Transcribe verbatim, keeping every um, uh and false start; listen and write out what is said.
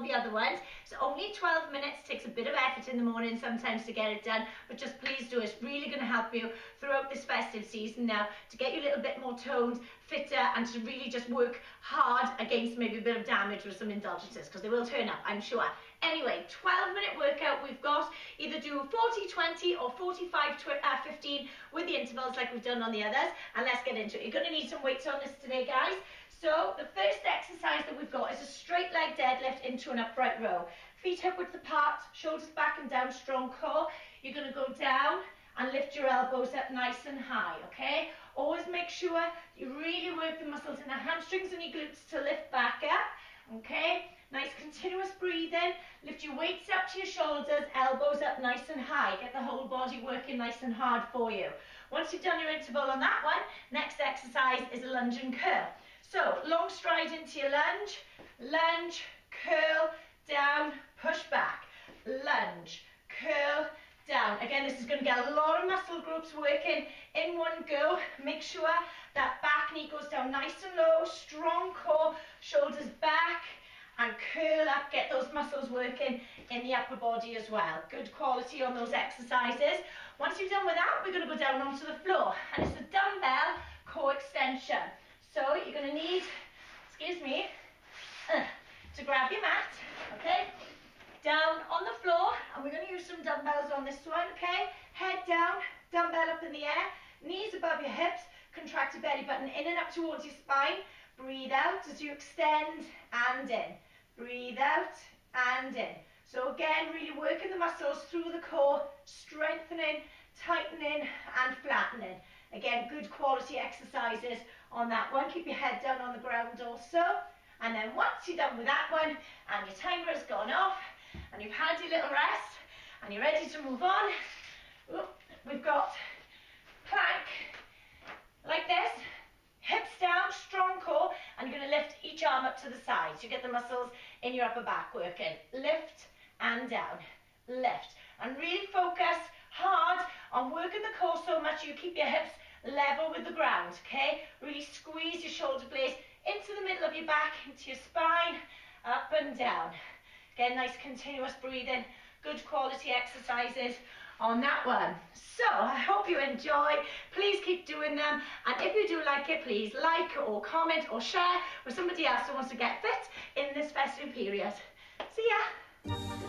all the other ones. It's only twelve minutes, takes a bit of effort in the morning sometimes to get it done, but just please do. It's really going to help you throughout this festive season now to get you a little bit more toned, fitter, and to really just work hard against maybe a bit of damage with some indulgences, because they will turn up, I'm sure. Anyway, twelve minute workout we've got. Either do forty twenty or forty-five fifteen with the intervals like we've done on the others, and let's get into it. You're going to need some weights on this today, guys. So the first exercise that we've got is a straight leg deadlift into an upright row. Feet hip width apart, shoulders back and down, strong core. You're going to go down and lift your elbows up nice and high, okay? Always make sure you really work the muscles in the hamstrings and your glutes to lift back up, okay? Nice continuous breathing. Lift your weights up to your shoulders, elbows up nice and high. Get the whole body working nice and hard for you. Once you've done your interval on that one, next exercise is a lunge and curl. So long stride into your lunge, lunge, curl, down, push back, lunge, curl, down. Again, this is going to get a lot of muscle groups working in one go. Make sure that back knee goes down nice and low, strong core, shoulders back, and curl up, get those muscles working in the upper body as well. Good quality on those exercises. Once you've done with that, we're going to go down onto the floor, and it's a dumbbell core extension. So you're going to need, excuse me, uh, to grab your mat, okay? Down on the floor, and we're going to use some dumbbells on this one, okay? Head down, dumbbell up in the air, knees above your hips, contract your belly button in and up towards your spine. Breathe out as you extend and in. Breathe out and in. So again, really working the muscles through the core, strengthening, tightening and flattening. Again, good quality exercises on that one. Keep your head down on the ground also. And then once you're done with that one and your timer has gone off and you've had your little rest and you're ready to move on, we've got plank like this. Hips down, strong core, and you're going to lift each arm up to the sides. You get the muscles in your upper back working. Lift and down, lift. And really focus hard on working the core so much you keep your hips level with the ground, okay? Really squeeze your shoulder blades into the middle of your back, into your spine, up and down. Again, nice continuous breathing, good quality exercises on that one. So I hope you enjoy. Please keep doing them, and if you do like it, please like or comment or share with somebody else who wants to get fit in this festive period. See ya.